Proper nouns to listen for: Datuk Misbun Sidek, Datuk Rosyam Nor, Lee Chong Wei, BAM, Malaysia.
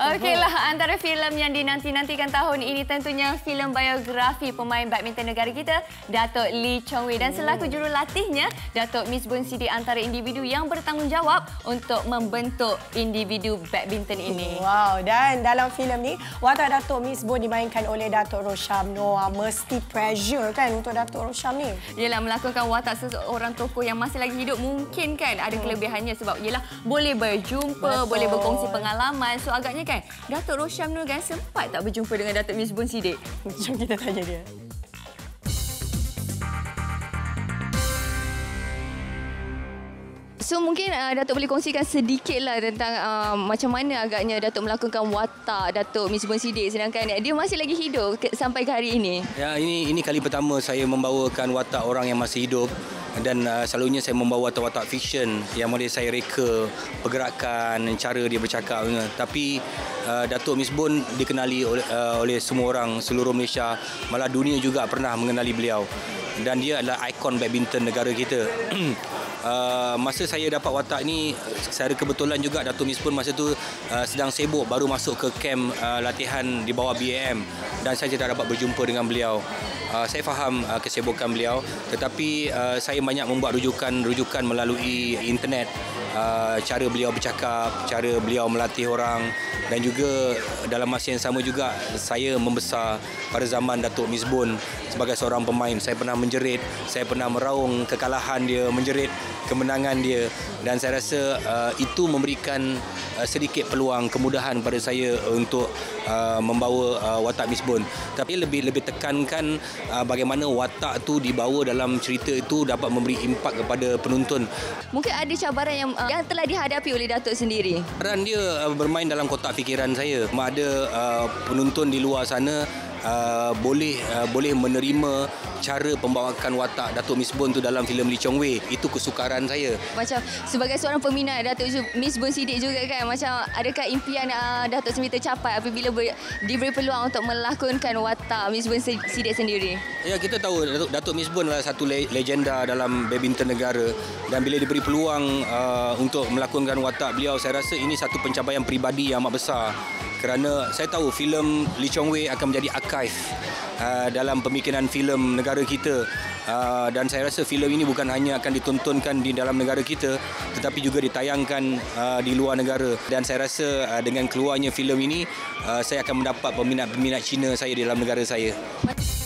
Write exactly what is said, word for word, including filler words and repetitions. Okeylah, antara filem yang dinanti-nantikan tahun ini tentunya filem biografi pemain badminton negara kita, Datuk Lee Chong Wei. Dan selaku jurulatihnya, Datuk Misbun Sidek antara individu yang bertanggungjawab untuk membentuk individu badminton ini. Wow, dan dalam filem ni, watak Datuk Misbun dimainkan oleh Datuk Rosyam Nor. Mesti pressure kan untuk Datuk Rosyam ni? Yelah, melakukan watak seorang tokoh yang masih lagi hidup mungkin kan ada kelebihannya sebab yelah boleh berjumpa, Betul. boleh berkongsi pengalaman. So agaknya kan, Datuk Rosyam Nor kan sempat tak berjumpa dengan Datuk Misbun Sidek. Jom kita tanya dia. So mungkin uh, Datuk boleh kongsikan sedikitlah tentang uh, macam mana agaknya Datuk melakukan watak Datuk Misbun Sidek sedangkan dia masih lagi hidup ke, sampai ke hari ini. Ya, ini ini kali pertama saya membawakan watak orang yang masih hidup. Dan uh, selalunya saya membawa watak-watak fiksyen yang boleh saya reka pergerakan, cara dia bercakap. Tapi uh, Datuk Misbun dikenali oleh, uh, oleh semua orang seluruh Malaysia, malah dunia juga pernah mengenali beliau. Dan dia adalah ikon badminton negara kita. Uh, masa saya dapat watak ni, secara kebetulan juga Datuk Misbun masa tu uh, sedang sibuk baru masuk ke kem uh, latihan di bawah B A M dan saya tidak dapat berjumpa dengan beliau. Uh, saya faham uh, kesibukan beliau, tetapi uh, saya banyak membuat rujukan-rujukan melalui internet, uh, cara beliau bercakap, cara beliau melatih orang dan juga dalam masa yang sama juga saya membesar pada zaman Datuk Misbun sebagai seorang pemain. Saya pernah menjerit, saya pernah meraung kekalahan dia, menjerit kemenangan dia dan saya rasa uh, itu memberikan uh, sedikit peluang kemudahan pada saya untuk uh, membawa uh, watak Misbun. Tapi lebih lebih tekankan uh, bagaimana watak tu dibawa dalam cerita itu dapat memberi impak kepada penonton. Mungkin ada cabaran yang uh, yang telah dihadapi oleh Datuk sendiri. Cabaran dia uh, bermain dalam kotak fikiran saya. Ada uh, penonton di luar sana Uh, boleh uh, boleh menerima cara pembawakan watak Datuk Misbun tu dalam filem Lee Chong Wei. Itu kesukaran saya. Macam sebagai seorang peminat Datuk Misbun Sidek juga kan, macam adakah impian uh, Datuk sendiri tercapai apabila ber, diberi peluang untuk melakonkan watak Misbun Sidek sendiri? Ya, kita tahu Datuk, Datuk Misbun adalah satu le legenda dalam badminton negara dan bila diberi peluang uh, untuk melakonkan watak beliau, saya rasa ini satu pencapaian peribadi yang amat besar. Kerana saya tahu filem Lee Chong Wei akan menjadi archive uh, dalam pemikiran filem negara kita. Uh, dan saya rasa filem ini bukan hanya akan ditontonkan di dalam negara kita tetapi juga ditayangkan uh, di luar negara dan saya rasa uh, dengan keluarnya filem ini uh, saya akan mendapat peminat-peminat Cina saya di dalam negara saya.